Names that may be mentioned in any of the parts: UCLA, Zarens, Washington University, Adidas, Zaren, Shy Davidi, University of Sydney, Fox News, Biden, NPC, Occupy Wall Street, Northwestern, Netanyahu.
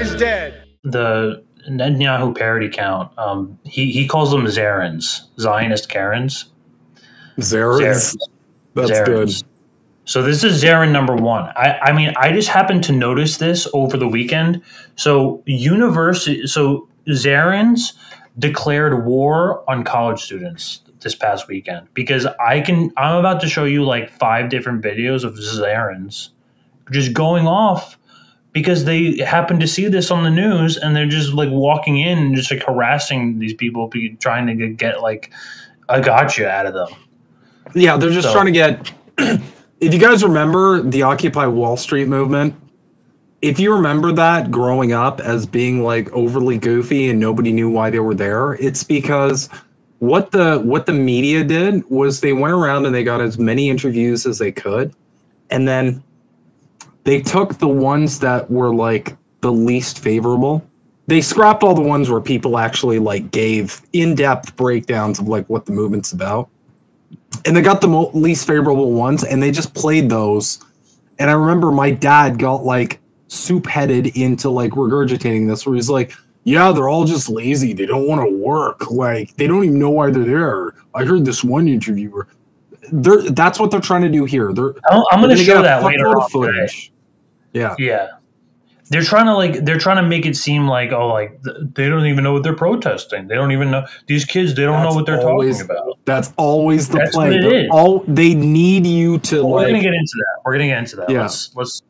is dead. The Netanyahu parody count, he calls them Zarens, Zionist Karens. Zarens? That's Zarens. Good. So this is Zaren number one. I mean, I just happened to notice this over the weekend. So Zarens declared war on college students this past weekend, because I'm about to show you like 5 different videos of Zarens just going off because they happen to see this on the news, and they're just like walking in and just like harassing these people, trying to get like a gotcha out of them. Yeah, they're just trying to get... If you guys remember the Occupy Wall Street movement, if you remember that growing up as being like overly goofy and nobody knew why they were there, it's because what the media did was they went around and they got as many interviews as they could, and then they took the ones that were like the least favorable. They scrapped all the ones where people actually like gave in-depth breakdowns of like what the movement's about. And they got the least favorable ones, and they just played those. And I remember my dad got, like, soup-headed into, like, regurgitating this, where he's like, yeah, they're all just lazy. They don't want to work. Like, they don't even know why they're there. I heard this one interviewer. That's what they're trying to do here. I'm going to show that later on footage. Yeah. Yeah. They're trying to make it seem like, oh, like they don't even know what they're protesting. They don't even know these kids. They don't know what they're talking about. That's always the play. They need you to. We're gonna get into that. Yeah. Let's.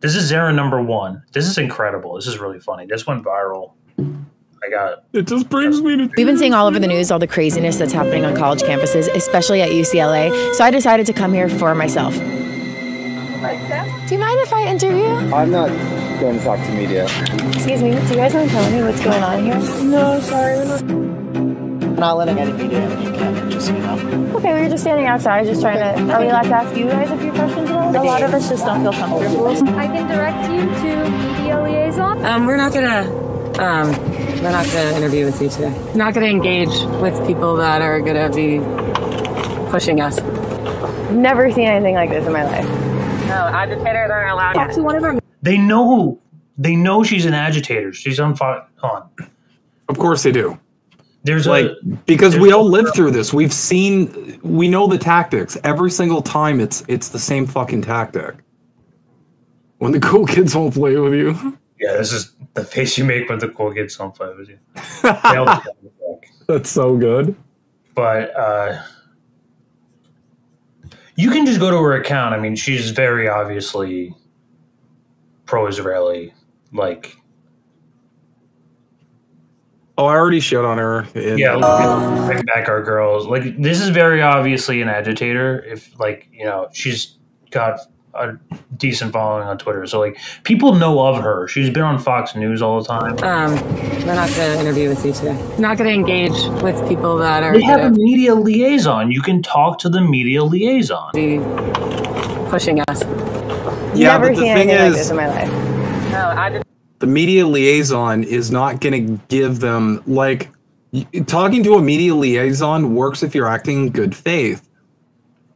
This is Zaren number one. This is incredible. This is really funny. This went viral. I got it. It just brings me to... We've been seeing all over the news all the craziness that's happening on college campuses, especially at UCLA. So I decided to come here for myself. Do you mind if I interview? I'm not going to talk to media. Excuse me, do you guys want to tell me what's going on here? No, sorry, we're not. I'm not letting any media in the cabin, just so you know. Okay, we were just standing outside, just trying to... Are we allowed to ask you guys a few questions about it? A lot of us just don't feel comfortable. I can direct you to media liaison. We're not going to interview with you today. We're not going to engage with people that are going to be pushing us. I've never seen anything like this in my life. No, agitators aren't allowed. Talk to one of them. They know she's an agitator. She's on. Of course they do. Because we all lived through this. We know the tactics. Every single time it's the same fucking tactic. When the cool kids won't play with you. Yeah, this is the face you make when the cool kids don't play with you. That's so good. But you can just go to her account. I mean, she's very obviously pro-Israeli. Like, oh, I already showed on her. Yeah, bring back our girls. Like, this is very obviously an agitator. If, like, you know, she's got a decent following on Twitter, so like people know of her. She's been on Fox News all the time. We're not going to interview with you today. We're not going to engage with people that are... They have a media liaison. You can talk to the media liaison. Pushing us. Yeah, never but the thing is, like this in my life. No, the media liaison is not going to give them like... Talking to a media liaison works if you're acting in good faith.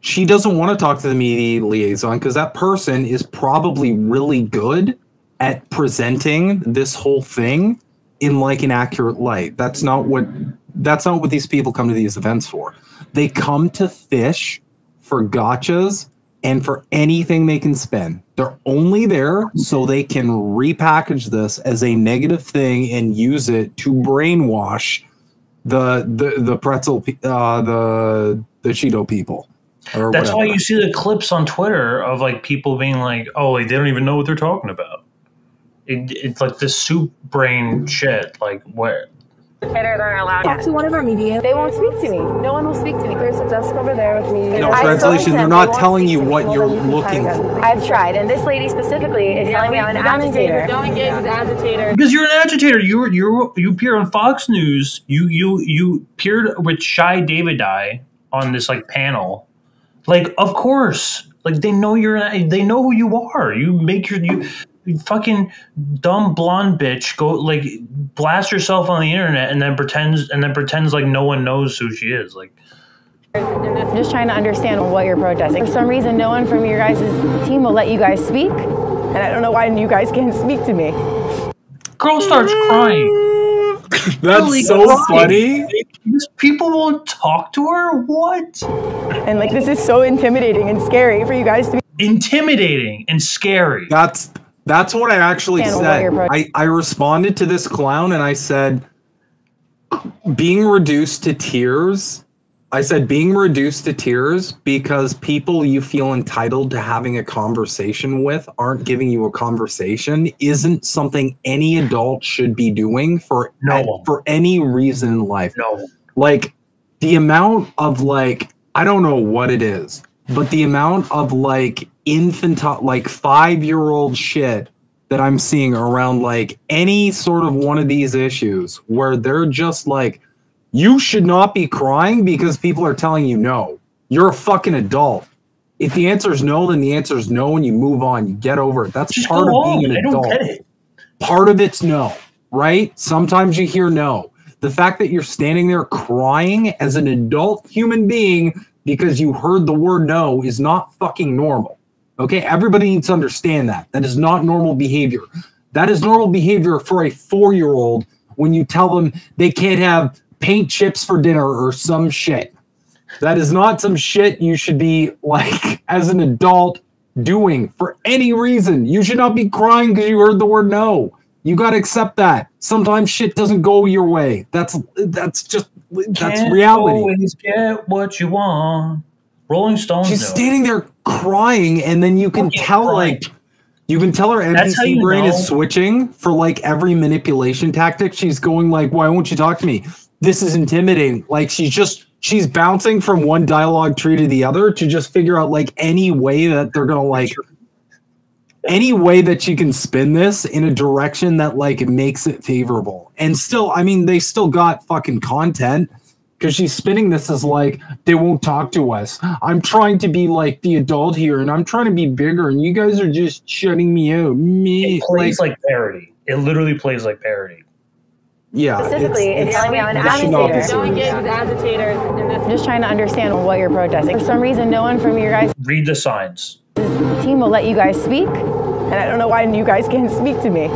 She doesn't want to talk to the media liaison because that person is probably really good at presenting this whole thing in like an accurate light. That's not what these people come to these events for. They come to fish for gotchas and for anything they can spin. They're only there so they can repackage this as a negative thing and use it to brainwash the pretzel, the Cheeto people. That's why you see the clips on Twitter of like people being like, oh, like they don't even know what they're talking about. It's like this soup brain shit. Like, where? Talk to one of our media. They won't speak to me. No one will speak to me. There's a desk over there with me. No, translation, they're not telling you what you're looking for. I've tried, and this lady specifically is telling me I'm an agitator. Don't engage with agitators. Because you're an agitator. You appear on Fox News. You appeared with Shy Davidi on this like panel. Like, of course, like they know who you are. You make you fucking dumb blonde bitch go like blast yourself on the internet and then pretends like no one knows who she is. Like, I'm just trying to understand what you're protesting. For some reason, no one from your guys' team will let you guys speak. And I don't know why you guys can't speak to me. Girl starts crying. That's holy so God. Funny. People won't talk to her? What? And like, this is so intimidating and scary for you guys to be. Intimidating and scary. That's what I actually said. I responded to this clown and I said, being reduced to tears. I said, being reduced to tears because people you feel entitled to having a conversation with aren't giving you a conversation isn't something any adult should be doing for any reason in life. No. Like, the amount of, like, I don't know what it is, but the amount of, like, infantile, like, 5-year-old shit that I'm seeing around, like, any sort of one of these issues where they're just like, you should not be crying because people are telling you no. You're a fucking adult. If the answer is no, then the answer is no, and you move on. You get over it. That's just part of being an adult. I don't get it. Part of it's no, right? Sometimes you hear no. The fact that you're standing there crying as an adult human being because you heard the word no is not fucking normal. Okay? Everybody needs to understand that. That is not normal behavior. That is normal behavior for a 4-year-old when you tell them they can't have paint chips for dinner or some shit. That is not some shit you should be, like, as an adult doing for any reason. You should not be crying because you heard the word no. You got to accept that. Sometimes shit doesn't go your way. That's reality. Always get what you want. Rolling Stones. She's standing there crying, and then you can tell, like, you can tell her NPC brain is switching for, like, every manipulation tactic. She's going like, why won't you talk to me? This is intimidating. Like, she's bouncing from one dialogue tree to the other to just figure out, like, any way that they're going to, like, any way that she can spin this in a direction that, like, makes it favorable. And still, I mean, they still got fucking content because she's spinning this as, like, they won't talk to us. I'm trying to be, like, the adult here, and I'm trying to be bigger, and you guys are just shutting me out. It plays like parody. It literally plays like parody. Yeah, specifically, it's telling me I'm an agitator. Don't engage with agitators in this. I'm just trying to understand what you're protesting. For some reason, no one from your guys. Read the signs. This team will let you guys speak, and I don't know why you guys can't speak to me.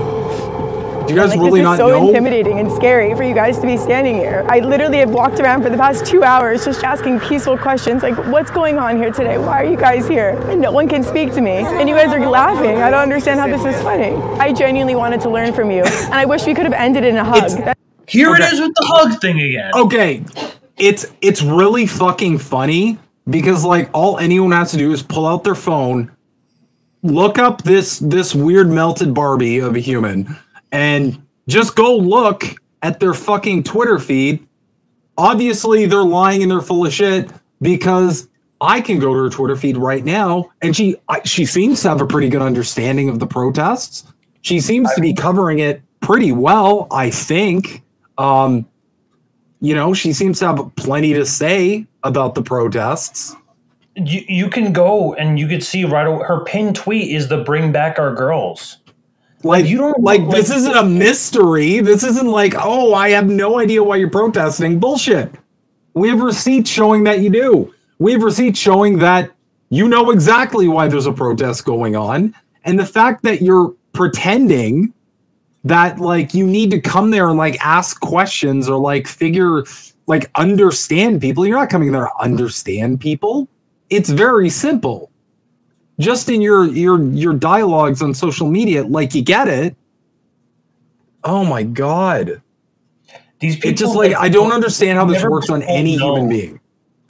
Do you guys really not know? This is so intimidating and scary for you guys to be standing here. I literally have walked around for the past 2 hours just asking peaceful questions like, what's going on here today? Why are you guys here? And no one can speak to me. And you guys are laughing. I don't understand how this is funny. I genuinely wanted to learn from you. And I wish we could have ended in a hug. It is with the hug thing again. Okay. It's really fucking funny because, like, all anyone has to do is pull out their phone, look up this weird melted Barbie of a human, and just go look at their fucking Twitter feed. Obviously, they're lying and they're full of shit because I can go to her Twitter feed right now, and she seems to have a pretty good understanding of the protests. She seems to be covering it pretty well, I think. You know, she seems to have plenty to say about the protests. You can go and you could see right away. Her pinned tweet is the "Bring Back Our Girls." Like, you don't like this isn't a mystery. This isn't like, oh, I have no idea why you're protesting. Bullshit. We have receipts showing that you do. We have receipts showing that you know exactly why there's a protest going on. And the fact that you're pretending that, like, you need to come there and, like, ask questions or, like, figure, like, understand people. You're not coming there to understand people. It's very simple. Just in your dialogues on social media, like, you get it. Oh my God. These people, it's just like, I don't understand how this works on any human being.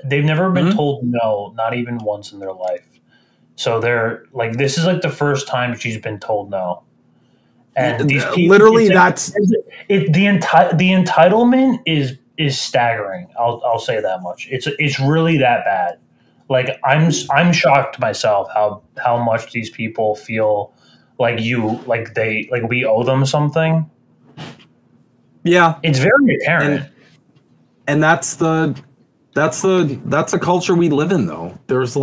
They've never been told no, not even once in their life. So they're like, this is like the first time she's been told no. And these people, literally, that's the entitlement is staggering. I'll say that much. It's really that bad. Like, I'm shocked myself how much these people feel like we owe them something. Yeah, it's very apparent, and that's the culture we live in, though. There's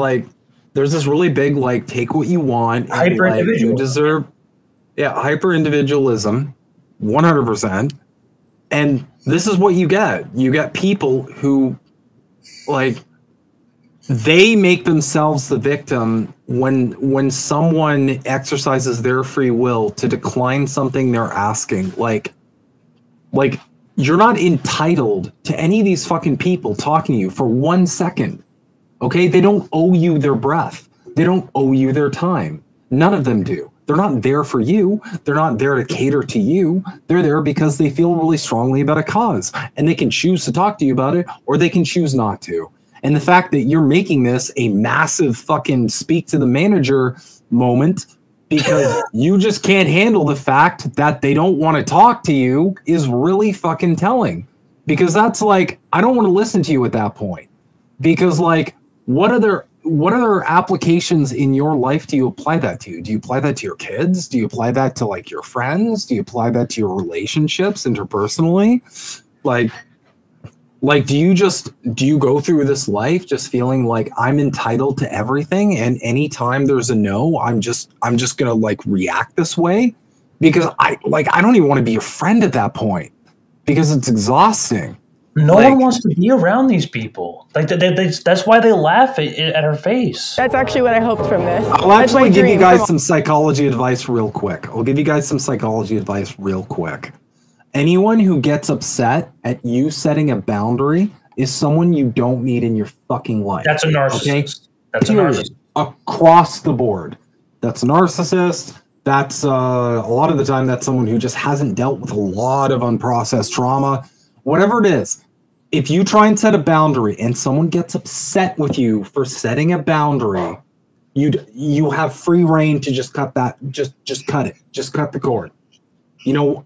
this really big, like, take what you want, hyper individualism. Like, you deserve, hyper individualism, 100%, and this is what you get. You get people who, like, they make themselves the victim when someone exercises their free will to decline something they're asking. Like you're not entitled to any of these fucking people talking to you for 1 second. Okay? They don't owe you their breath. They don't owe you their time. None of them do. They're not there for you. They're not there to cater to you. They're there because they feel really strongly about a cause, and they can choose to talk to you about it, or they can choose not to. And the fact that you're making this a massive fucking speak to the manager moment because you just can't handle the fact that they don't want to talk to you is really fucking telling. Because that's like, I don't want to listen to you at that point. Because like, what other applications in your life do you apply that to? Do you apply that to your kids? Do you apply that to like your friends? Do you apply that to your relationships interpersonally? Like, do you go through this life just feeling like I'm entitled to everything, and anytime there's a no, I'm just gonna like react this way? Because I don't even want to be your friend at that point because it's exhausting. No one wants to be around these people. Like that's why they laugh at her face. That's actually what I hoped from this. I'll actually give you guys some psychology advice real quick. Anyone who gets upset at you setting a boundary is someone you don't need in your fucking life. That's a narcissist. Okay? That's period. A narcissist. Across the board. That's a narcissist. That's a lot of the time that's someone who just hasn't dealt with a lot of unprocessed trauma. Whatever it is, if you try and set a boundary and someone gets upset with you for setting a boundary, you have free reign to just cut that. Just cut it. Just cut the cord. You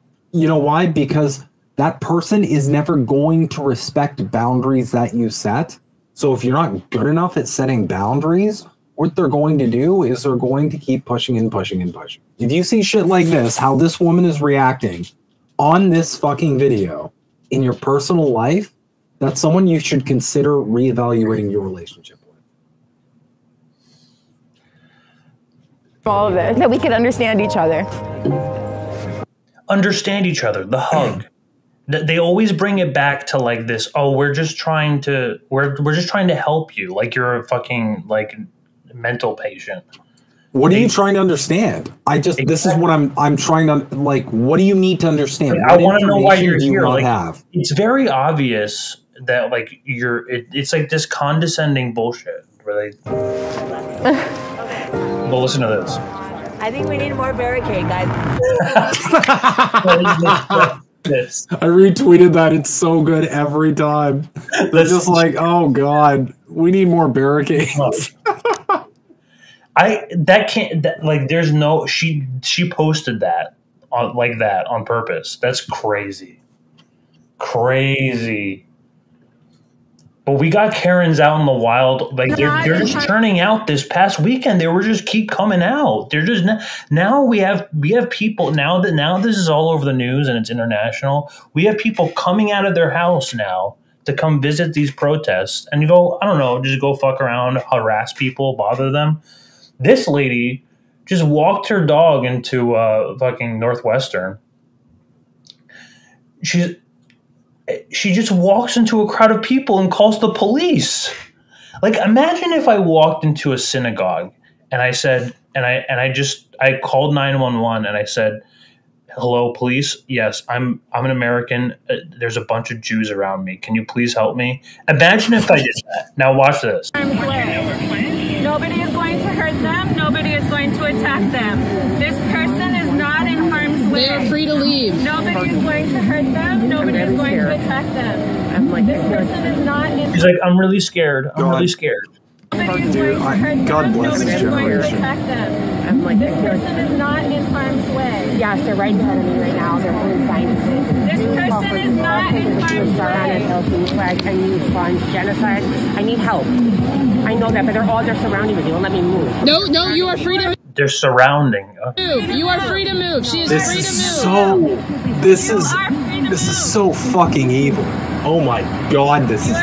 know why? Because that person is never going to respect boundaries that you set. So if you're not good enough at setting boundaries, what they're going to do is they're going to keep pushing and pushing and pushing. If you see shit like this, how this woman is reacting on this fucking video in your personal life, that's someone you should consider reevaluating your relationship with. All of it, that we can understand each other. The hug. They always bring it back to like this, oh, we're just trying to help you, like you're a fucking like mental patient. What are you trying to understand? This is what I'm trying to, like, what do you need to understand? I want to know why you're here. It's very obvious that like it's like this condescending bullshit where they well, listen to this. I think we need more barricade, guys. I retweeted that. It's so good every time. They're just like, oh God, we need more barricades. There's no, she posted that on like that on purpose. That's crazy. Crazy. But we got Karens out in the wild. Like they're just churning out this past weekend. They were just keep coming out. They're just now we have people now this is all over the news and it's international. We have people coming out of their house now to come visit these protests and go, I don't know, just go fuck around, harass people, bother them. This lady just walked her dog into fucking Northwestern. She just walks into a crowd of people and calls the police. Like, imagine if I walked into a synagogue and I said, I called 911 and I said, hello, police. Yes, I'm an American. There's a bunch of Jews around me. Can you please help me? Imagine if I did that. Now watch this. Nobody is going to hurt them. Nobody is going to attack them. This person is not in harm's way. They are free to leave. Nobody is going to hurt them. Nobody is going to attack them. I'm like, this person is not in harm's way. He's like, I'm really scared. I'm really scared. Nobody is going to hurt them. God bless this generation. I'm like, this person is not in harm's way. Yes, they're right in front of me right now. They're holding signs. This person is not in harm's way. Like, I need funds, genocide. I need help. I know that, but they're surrounding me. They won't let me move. No, you are free to. They're surrounding. You are free to move. She is free to move. This is so fucking evil. Oh my God, this is.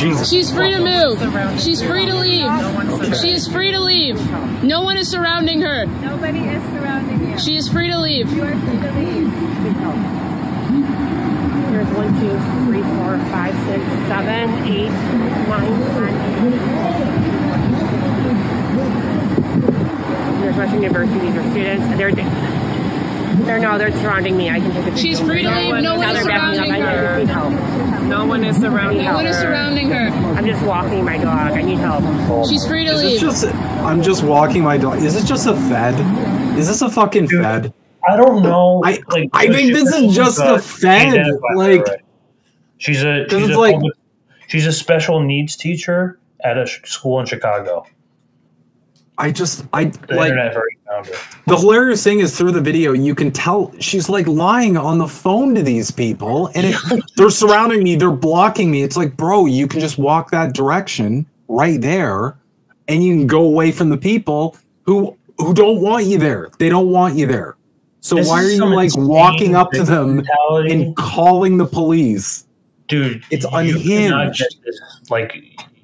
Jesus. She's free to move. She's free to leave. Okay. She is free to leave. No one is surrounding her. Nobody is surrounding you. She is free to leave. You are free to leave. There's 1, 2, 3, 4, 5, 6, 7, 8, 9, 10. There's Washington University. These are students. They're surrounding me. I can take a picture. She's free to leave. No one is surrounding her. I need help. No one is surrounding her. No one is surrounding her. I'm just walking my dog. I need help. She's free to leave. I'm just walking my dog. Is this just a fed? Is this a fucking fed? I don't know. I think this is just a fed. Like, she's a special needs teacher at a school in Chicago. The hilarious thing is, through the video, you can tell she's like lying on the phone to these people, and they're surrounding me, they're blocking me. It's like, bro, you can just walk that direction right there, and you can go away from the people who don't want you there. They don't want you there. So why are you like walking up to them and calling the police, dude? It's unhinged.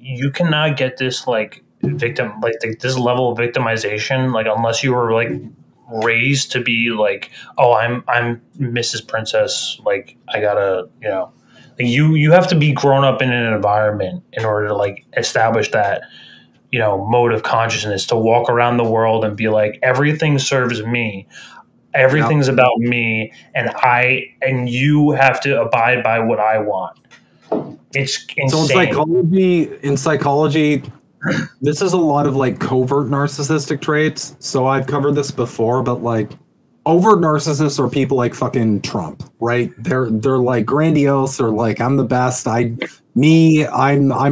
You cannot get this this level of victimization, unless you were raised to be oh, I'm Mrs. Princess, I gotta, you have to be grown up in an environment in order to establish that, mode of consciousness, to walk around the world and be everything serves me, everything's about me, and you have to abide by what I want. It's insane. So in psychology, this is a lot of covert narcissistic traits. So I've covered this before, but overt narcissists are people like fucking Trump, right? They're grandiose. They're I'm the best. I'm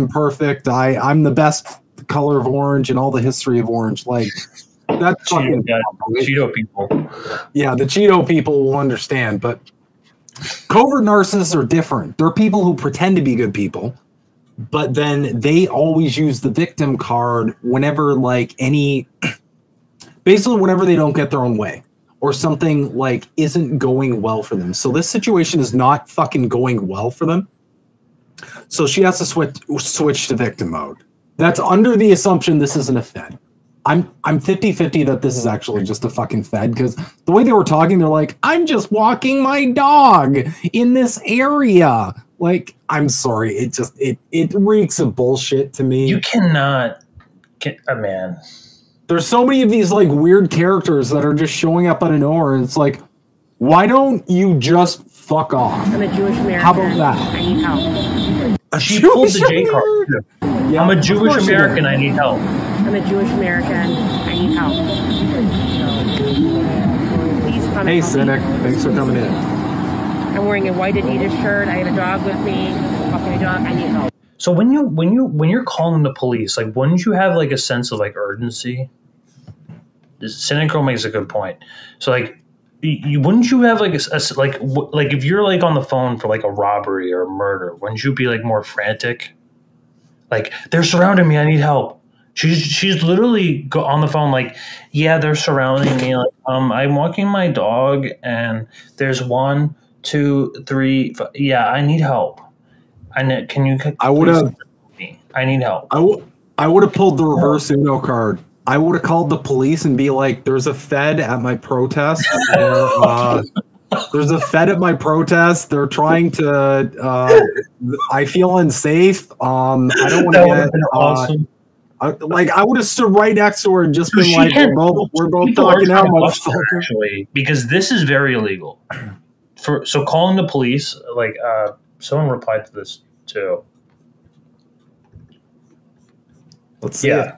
perfect. I'm the best color of orange in all the history of orange. That's fucking Cheeto people. Yeah, the Cheeto people will understand. But covert narcissists are different. They're people who pretend to be good people, but then they always use the victim card whenever whenever they don't get their own way or something isn't going well for them. So this situation is not fucking going well for them. So she has to switch to victim mode. That's under the assumption this isn't a fed. I'm 50-50 that this is actually just a fucking fed, because the way they were talking, they're like, I'm just walking my dog in this area. I'm sorry, it just it reeks of bullshit to me. You cannot get a man. There's so many of these weird characters that are just showing up out of nowhere, and it's why don't you just fuck off? I'm a Jewish American. How about that? I need help. She pulled the J card. Yeah, I'm a Jewish American. I need help. I'm a Jewish American. I need help. Please come. Hey, Cynic. Thanks for coming in. I'm wearing a white Adidas shirt. I have a dog with me. Walking a dog. I need help. So when you're calling the police, wouldn't you have a sense of urgency? Cynical makes a good point. So wouldn't you have like if you're on the phone for a robbery or a murder, wouldn't you be more frantic? They're surrounding me. I need help. She's literally on the phone yeah, they're surrounding me. I'm walking my dog and there's 1, 2, 3, 4. Yeah, I need help. I need help. I would have pulled the reverse Uno card. I would have called the police and be like, "There's a fed at my protest. There's a fed at my protest. They're trying to. I feel unsafe. I don't want to get." Awesome. I would have stood right next to her and just been like, "We're both talking out, motherfucker." Actually, because this is very illegal. So calling the police, someone replied to this too. Let's see. Yeah.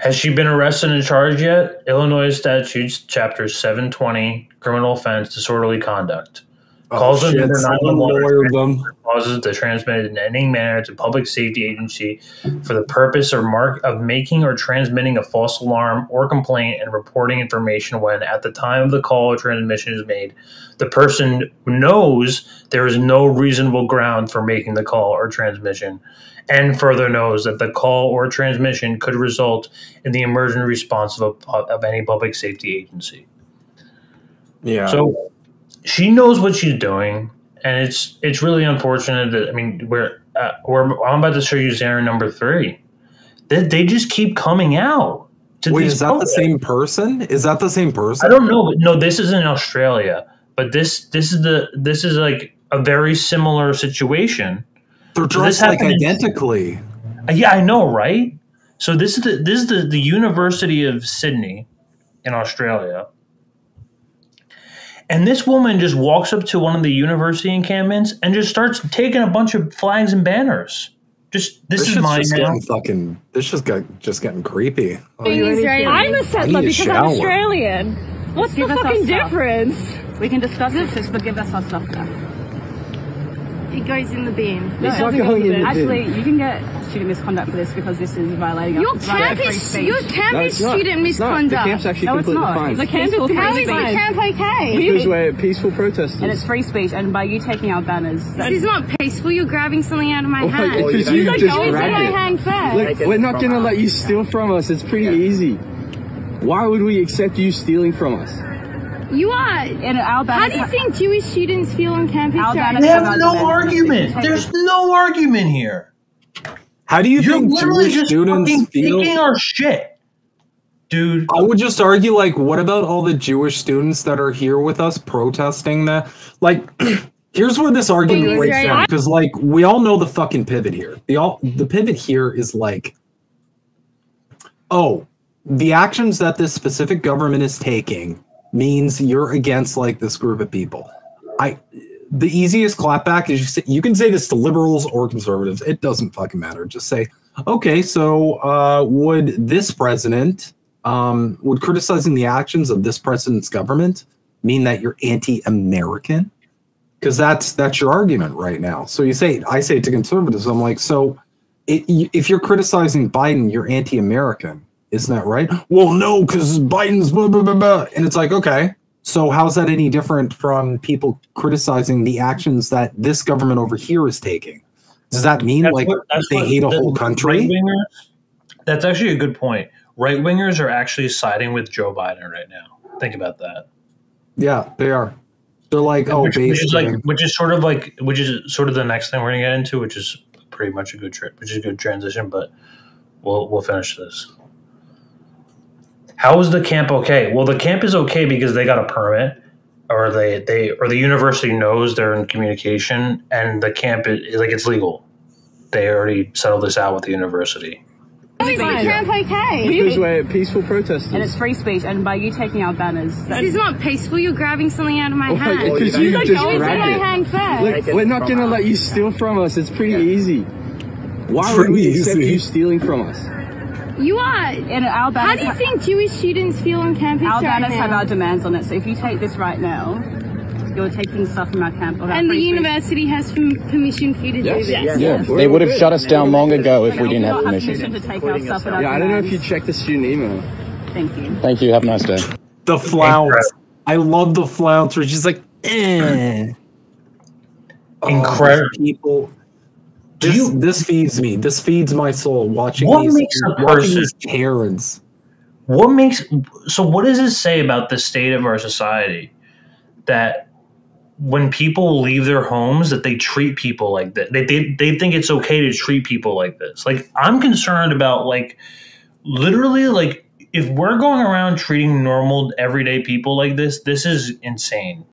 Has she been arrested and charged yet? Illinois statutes, chapter 720, criminal offense, disorderly conduct. Calls of them causes to transmit in any manner to public safety agency for the purpose or mark of making or transmitting a false alarm or complaint and reporting information when, at the time of the call or transmission is made, the person knows there is no reasonable ground for making the call or transmission, and further knows that the call or transmission could result in the emergent response of any public safety agency. Yeah. So she knows what she's doing, and it's really unfortunate that, I mean, I'm about to show you Zarin number 3. They just keep coming out. Wait, is that the same person? Is that the same person? I don't know. No, this is in Australia. But this is like a very similar situation. They're dressed like identically. Yeah, I know, right? So this is the University of Sydney in Australia. And this woman just walks up to one of the university encampments and just starts taking a bunch of flags and banners. This is just getting creepy. Like, I'm upset because I'm Australian. What's the fucking difference? We can discuss this, but give us our stuff back. It goes in the bin. Actually, you can get student misconduct for this because this is violating your camp is student misconduct. The camp's actually completely fine. The camp is How is the camp okay? Because we're peaceful protesters. And it's free speech, and by you taking our banners... This is not peaceful, you're grabbing something out of my hand. Because you just grabbed it. Like, we're not going to let you steal from us, it's pretty easy. Why would we accept you stealing from us? You are. And how do you think Jewish students feel on campus? There's no argument. There's no argument here. How do you think Jewish students feel? Taking our shit, dude. I would just argue, like, what about all the Jewish students that are here with us protesting that? Like, here's where this argument breaks down, because, like, we all know the fucking pivot here. The pivot here is like, oh, the actions that this specific government is taking means you're against, like, this group of people. The easiest clapback is you can say this to liberals or conservatives. It doesn't fucking matter. Just say, okay, so would this president, would criticizing the actions of this president's government mean that you're anti-American? Because that's your argument right now. So you say, I say it to conservatives. I'm like, so if you're criticizing Biden, you're anti-American. Isn't that right? Well, no, because Biden's blah, blah, blah, blah. And it's like, okay, so how's that any different from people criticizing the actions that this government over here is taking? Does that mean they hate a whole country? That's actually a good point. Right-wingers are actually siding with Joe Biden right now. Think about that. Yeah, they are. They're like, oh, basically. Which is sort of the next thing we're going to get into, which is pretty much a good transition, but we'll finish this. How is the camp okay? Well, the camp is okay because they got a permit, or the university knows they're in communication, and the camp is like, it's legal. They already settled this out with the university. How is the camp okay? Because we're peaceful protesters, and it's free speech. And by you taking our banners, this is not peaceful. You're grabbing something out of my hand. Because you just grabbed it. My hand first. Look, we're not going to let you steal from us. It's pretty easy. Why would we accept you stealing from us? You are. And how do you think Jewish students feel on campus right now? Our banners have our demands on it. So if you take this right now, you're taking stuff from our campus. And the university has permission for you to do this. Yes. They would have shut us down long ago if we didn't have permission to take our stuff. Yeah, I don't know if you checked the student email. Thank you. Thank you. Have a nice day. The flounce. I love the flounce where she's like, eh. Incredible. People. This feeds me. This feeds my soul. Watching these Karens. What does this say about the state of our society? That when people leave their homes, that they treat people like that. They think it's okay to treat people like this. Like, I'm concerned about, like, literally, like, if we're going around treating normal everyday people like this, this is insane.